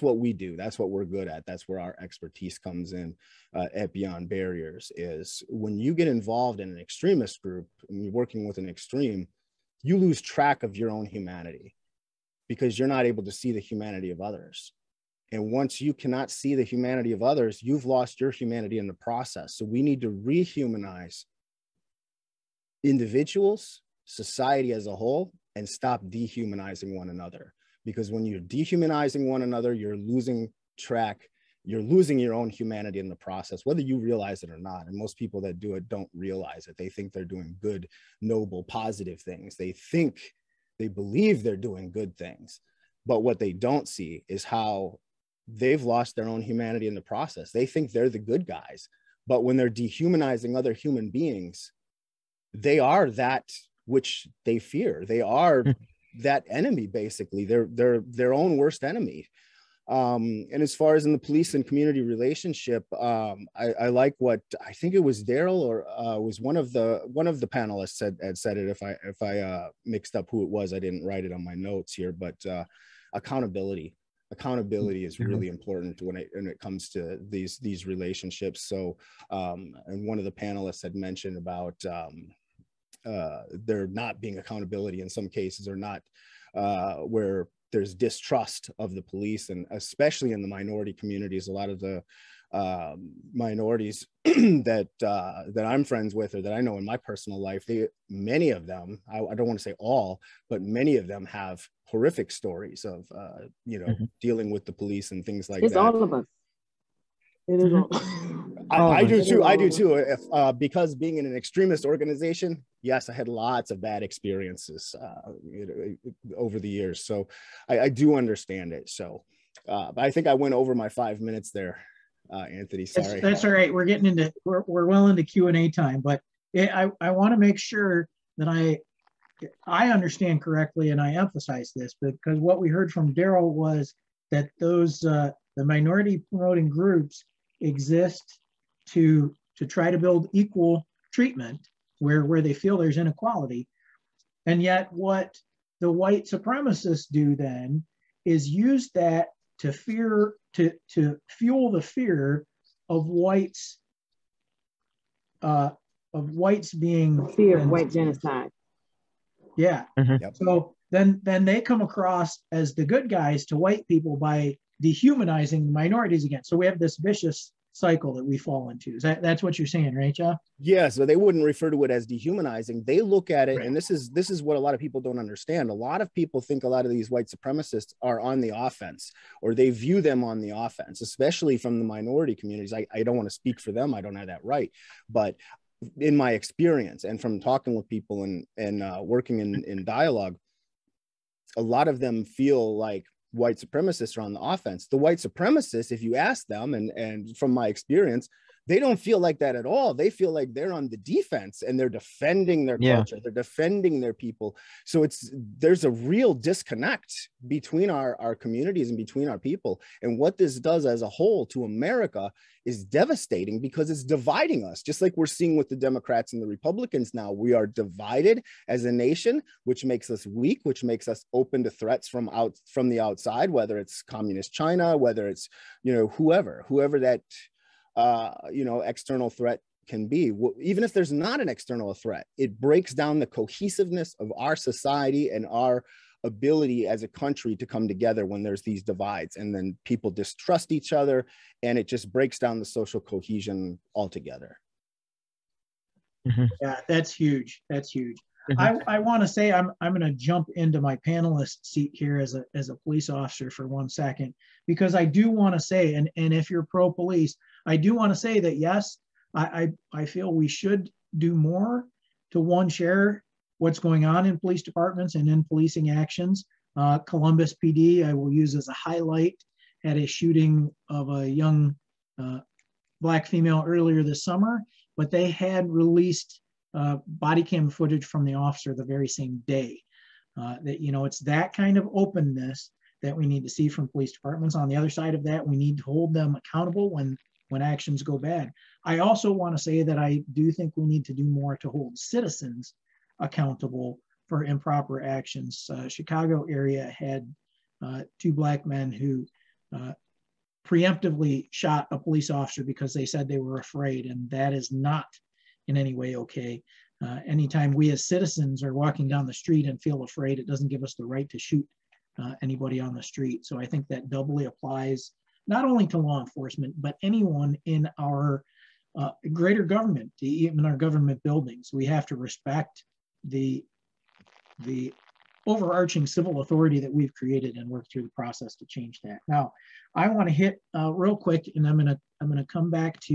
what we do. That's what we're good at. That's where our expertise comes in at Beyond Barriers, is when you get involved in an extremist group and you're working with an extreme, you lose track of your own humanity because you're not able to see the humanity of others. And once you cannot see the humanity of others, you've lost your humanity in the process. So we need to rehumanize individuals, society as a whole, and stop dehumanizing one another. Because when you're dehumanizing one another, you're losing track, you're losing your own humanity in the process, whether you realize it or not. And most people that do it don't realize it. They think they're doing good, noble, positive things. They think, they believe they're doing good things. But what they don't see is how they've lost their own humanity in the process. They think they're the good guys. But when they're dehumanizing other human beings, they are that which they fear. They are that enemy, basically. They're their own worst enemy. And as far as in the police and community relationship, I like what I think it was Daryl or was one of the panelists had said it. If I mixed up who it was, I didn't write it on my notes here. But accountability. Accountability is really important when it comes to these relationships. So, and one of the panelists had mentioned about there not being accountability in some cases, or not where there's distrust of the police, and especially in the minority communities. A lot of the minorities that I'm friends with, or that I know in my personal life, many of them, I don't want to say all, but many of them have horrific stories of, you know, dealing with the police and things like that. It's all of us. It is all. I do too. If, because being in an extremist organization, yes, I had lots of bad experiences over the years. So I do understand it. So but I think I went over my 5 minutes there, Anthony. Sorry. That's all right. We're getting into we're well into Q&A time, but I want to make sure that I understand correctly, and I emphasize this because what we heard from Daryl was that those the minority promoting groups exist to try to build equal treatment where they feel there's inequality. And yet what the white supremacists do then is use that to fear, to fuel the fear of whites being fear of white genocide. Yeah. Mm-hmm. Yep. So then they come across as the good guys to white people by dehumanizing minorities again. So we have this vicious cycle that we fall into. That's what you're saying, right, Jeff? Yeah, so they wouldn't refer to it as dehumanizing. They look at it, right. And this is what a lot of people don't understand. A lot of people think a lot of these white supremacists are on the offense, or they view them on the offense, especially from the minority communities. I don't want to speak for them. I don't have that right. But in my experience and from talking with people and working in dialogue, a lot of them feel like white supremacists are on the offense. The white supremacists, if you ask them, and from my experience, they don't feel like that at all. They feel like they're on the defense and they're defending their culture, they're defending their people. So there's a real disconnect between our communities and between our people. And what this does as a whole to America is devastating, because it's dividing us, just like we're seeing with the Democrats and the Republicans now. We are divided as a nation, which makes us weak, which makes us open to threats from the outside, whether it's communist China, whether it's, whoever that external threat can be. Even if there's not an external threat, it breaks down the cohesiveness of our society and our ability as a country to come together when there's these divides, and then people distrust each other, and it just breaks down the social cohesion altogether. Mm-hmm. Yeah, that's huge. That's huge. Mm-hmm. I want to say I'm going to jump into my panelist seat here as a police officer for 1 second, because I do want to say, and if you're pro-police, I do want to say that, yes, I feel we should do more to share what's going on in police departments and in policing actions. Columbus PD, I will use as a highlight, at a shooting of a young black female earlier this summer, but they had released body cam footage from the officer the very same day. It's that kind of openness that we need to see from police departments. On the other side of that, we need to hold them accountable when actions go bad. I also want to say that I do think we need to do more to hold citizens accountable for improper actions. Chicago area had 2 black men who preemptively shot a police officer because they said they were afraid, and that is not in any way okay. Anytime we as citizens are walking down the street and feel afraid, it doesn't give us the right to shoot anybody on the street. So I think that doubly applies not only to law enforcement, but anyone in our greater government, even our government buildings. We have to respect the overarching civil authority that we've created and work through the process to change that. Now, I want to hit real quick, and I'm gonna come back to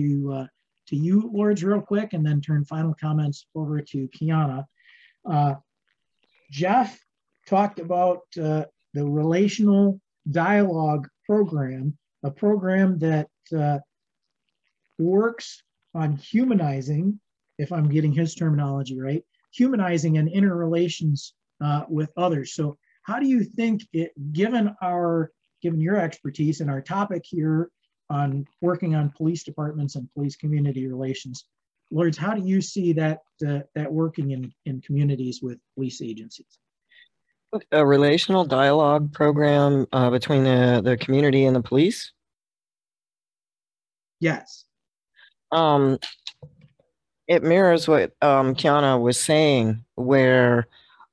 you, Lourdes, real quick, and then turn final comments over to Kiana. Jeff talked about the relational dialogue program, a program that works on humanizing, if I'm getting his terminology right, humanizing and interrelations with others. So how do you think it, given your expertise and our topic here on working on police departments and police community relations, Lourdes, how do you see that that working in communities with police agencies? A relational dialogue program between the community and the police? Yes. It mirrors what Kiana was saying, where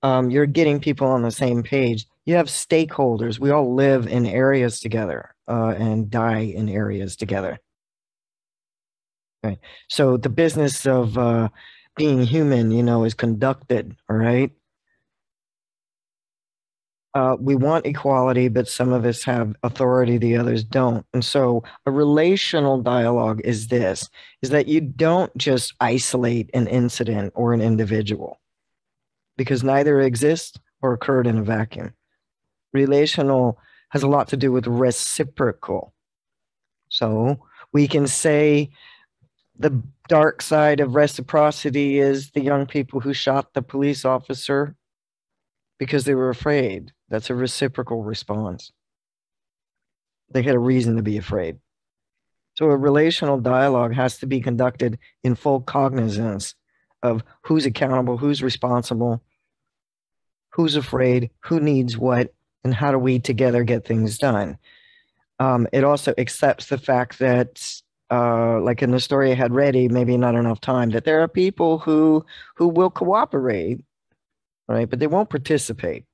you're getting people on the same page. You have stakeholders. We all live in areas together and die in areas together. Right. So the business of being human, is conducted, all right? We want equality, but some of us have authority, the others don't. And so a relational dialogue is that you don't just isolate an incident or an individual, because neither exists or occurred in a vacuum. Relational has a lot to do with reciprocal. So we can say the dark side of reciprocity is the young people who shot the police officer because they were afraid. That's a reciprocal response. They had a reason to be afraid. So a relational dialogue has to be conducted in full cognizance of who's accountable, who's responsible, who's afraid, who needs what, and how do we together get things done. It also accepts the fact that, like in the story I had ready, maybe not enough time, that there are people who will cooperate, right, but they won't participate.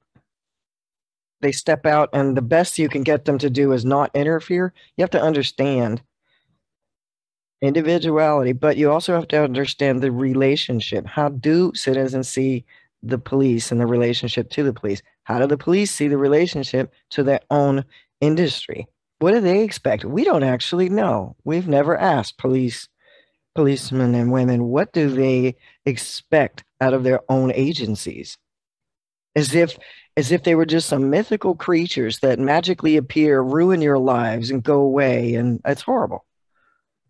They step out, and the best you can get them to do is not interfere. You have to understand individuality, but you also have to understand the relationship. How do citizens see the police and the relationship to the police? How do the police see the relationship to their own industry? What do they expect? We don't actually know. We've never asked policemen and women, what do they expect out of their own agencies? As if they were just some mythical creatures that magically appear, ruin your lives, and go away, and it's horrible.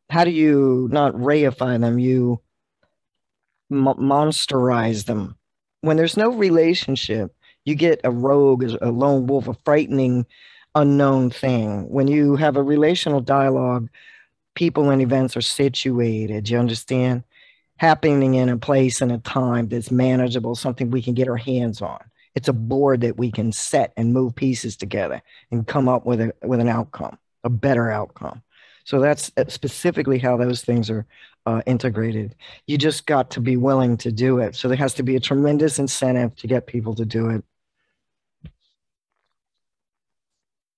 How do you not reify them? You monsterize them. When there's no relationship, you get a rogue, a lone wolf, a frightening, unknown thing. When you have a relational dialogue, people and events are situated, you understand? Happening in a place and a time that's manageable, something we can get our hands on. It's a board that we can set and move pieces together and come up with an outcome, a better outcome. So that's specifically how those things are integrated. You just got to be willing to do it. So there has to be a tremendous incentive to get people to do it.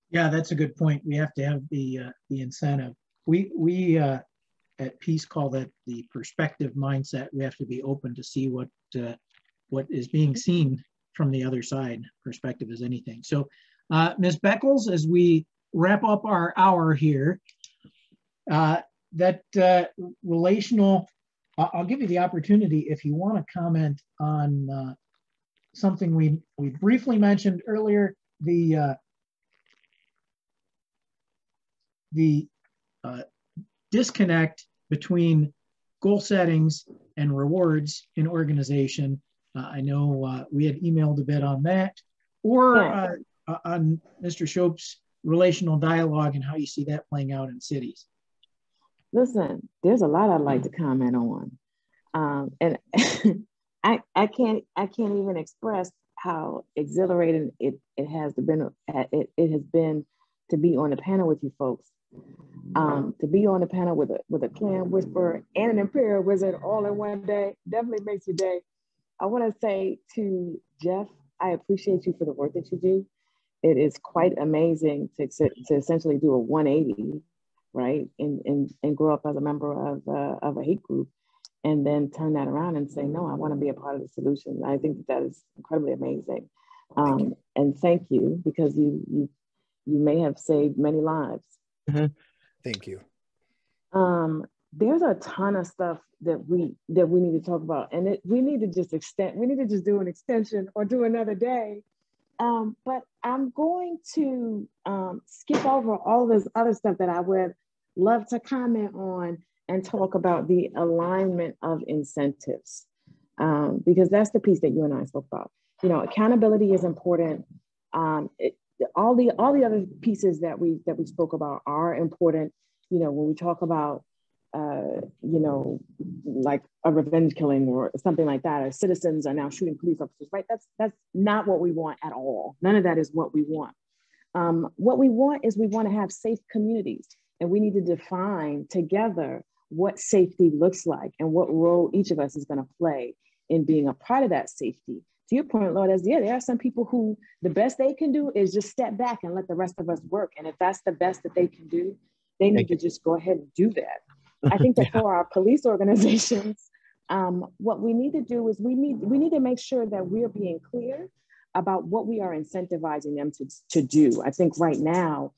Yeah, that's a good point. We have to have the incentive. We at P.E.A.C.E. call that the perspective mindset. We have to be open to see what is being seen from the other side. Perspective is anything. So, Ms. Beckles, as we wrap up our hour here, relational, I'll give you the opportunity if you want to comment on something we briefly mentioned earlier, the disconnect between goal settings and rewards in organization. I know we had emailed a bit on that, or on Mr. Schoep's relational dialogue and how you see that playing out in cities. Listen, there's a lot I'd like to comment on, and I can't even express how exhilarating it has been to be on the panel with you folks, to be on the panel with a Klan Whisperer and an Imperial Wizard all in one day. Definitely makes your day. I want to say to Jeff, I appreciate you for the work that you do. It is quite amazing to essentially do a 180. Right, and grow up as a member of a hate group, and then turn that around and say, no, I want to be a part of the solution. I think that is incredibly amazing, and thank you, because you may have saved many lives. Mm-hmm. Thank you. There's a ton of stuff that we need to talk about, and we need to just do an extension or do another day. But I'm going to skip over all this other stuff that I would love to comment on and talk about the alignment of incentives, because that's the piece that you and I spoke about. You know, accountability is important. All the other pieces that we spoke about are important. You know, when we talk about, you know, like a revenge killing or something like that, or citizens are now shooting police officers, right? That's not what we want at all. None of that is what we want. What we want is we want to have safe communities, and we need to define together what safety looks like and what role each of us is going to play in being a part of that safety. To your point, Lourdes, yeah, there are some people who the best they can do is just step back and let the rest of us work. And if that's the best that they can do, they need to just go ahead and do that. I think that for our police organizations, what we need to do is we need to make sure that we're being clear about what we are incentivizing them to do. I think right now,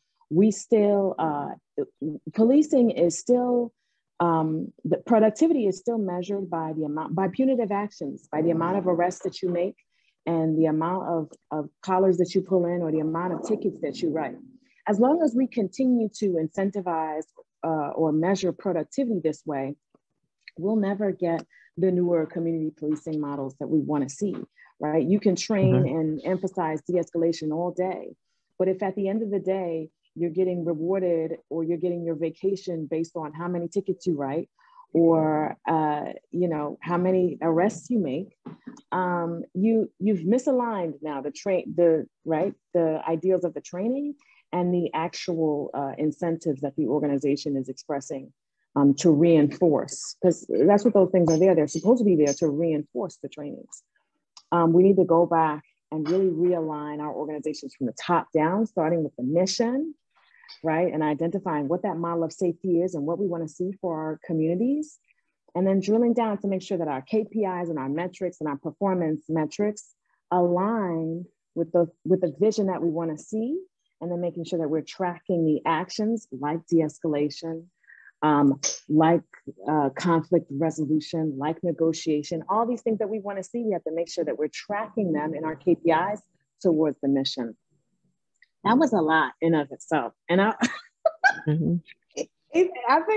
policing is still, the productivity is still measured by by punitive actions, by the amount of arrests that you make and the amount of collars that you pull in or the amount of tickets that you write. As long as we continue to incentivize or measure productivity this way, we'll never get the newer community policing models that we want to see, right? You can train and emphasize de-escalation all day, but if at the end of the day, you're getting rewarded or you're getting your vacation based on how many tickets you write, or you know, how many arrests you make, you've misaligned now the ideals of the training and the actual incentives that the organization is expressing to reinforce, because that's what those things are there. They're supposed to be there to reinforce the trainings. We need to go back and really realign our organizations from the top down, starting with the mission, right? And identifying what that model of safety is and what we want to see for our communities. And then drilling down to make sure that our KPIs and our metrics and our performance metrics align with the vision that we want to see. And then making sure that we're tracking the actions like de-escalation, like conflict resolution, like negotiation, all these things that we want to see, we have to make sure that we're tracking them in our KPIs towards the mission. That was a lot in of itself. And I think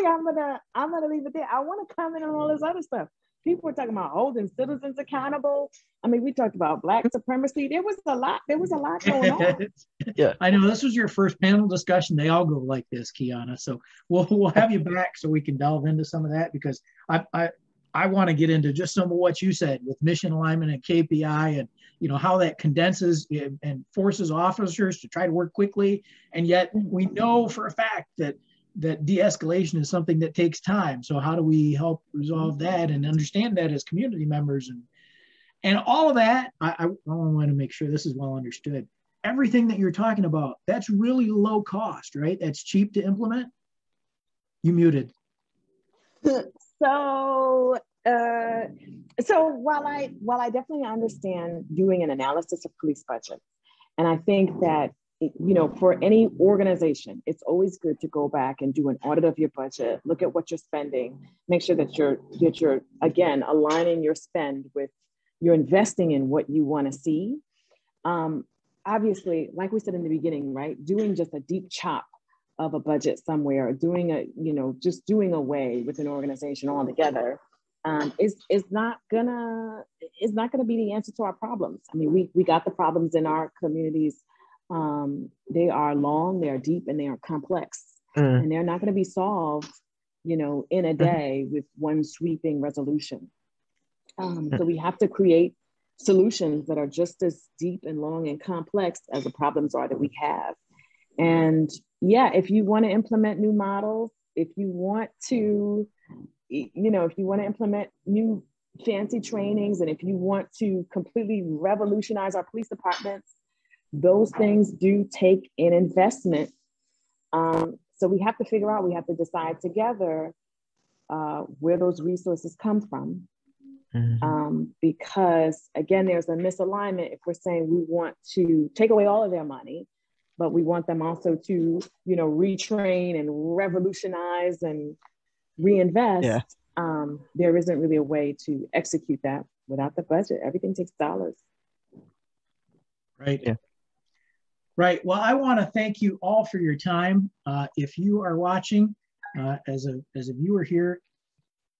I'm gonna leave it there. I want to comment on all this other stuff. People were talking about holding citizens accountable. I mean, we talked about Black supremacy. There was a lot going on. Yeah, I know this was your first panel discussion. They all go like this, Kiana. So we'll have you back so we can delve into some of that, because I want to get into just some of what you said with mission alignment and KPI, and you know how that condenses and forces officers to try to work quickly. And yet we know for a fact that de-escalation is something that takes time. So how do we help resolve that and understand that as community members and all of that? I want to make sure this is well understood. Everything that you're talking about, that's really low cost, right? That's cheap to implement. You muted. So while I definitely understand doing an analysis of police budget, and I think that, you know, for any organization, it's always good to go back and do an audit of your budget, look at what you're spending, make sure that you're again, aligning your spend with, you're investing in what you want to see. Obviously, like we said in the beginning, right, doing just a deep chop of a budget somewhere, or doing away with an organization altogether, is not gonna be the answer to our problems. I mean, we got the problems in our communities. They are long, they are deep, and they are complex, and they're not going to be solved, you know, in a day with one sweeping resolution. So we have to create solutions that are just as deep and long and complex as the problems are that we have. And yeah, if you want to implement new models, if you want to implement new fancy trainings, and if you want to completely revolutionize our police departments, those things do take an investment. So we have to figure out, we have to decide together where those resources come from. Because again, there's a misalignment if we're saying we want to take away all of their money, but we want them also to, you know, retrain and revolutionize and reinvest. Yeah. There isn't really a way to execute that without the budget. Everything takes dollars. Right. Yeah. Right. Well, I want to thank you all for your time. If you are watching as a viewer here,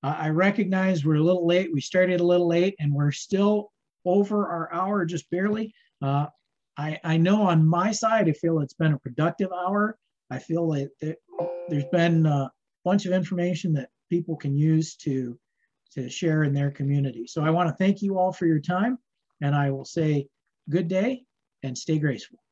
I recognize we're a little late. We started a little late, and we're still over our hour, just barely. I know on my side, I feel it's been a productive hour. I feel like there's been a bunch of information that people can use to share in their community. So I want to thank you all for your time, and I will say good day and stay graceful.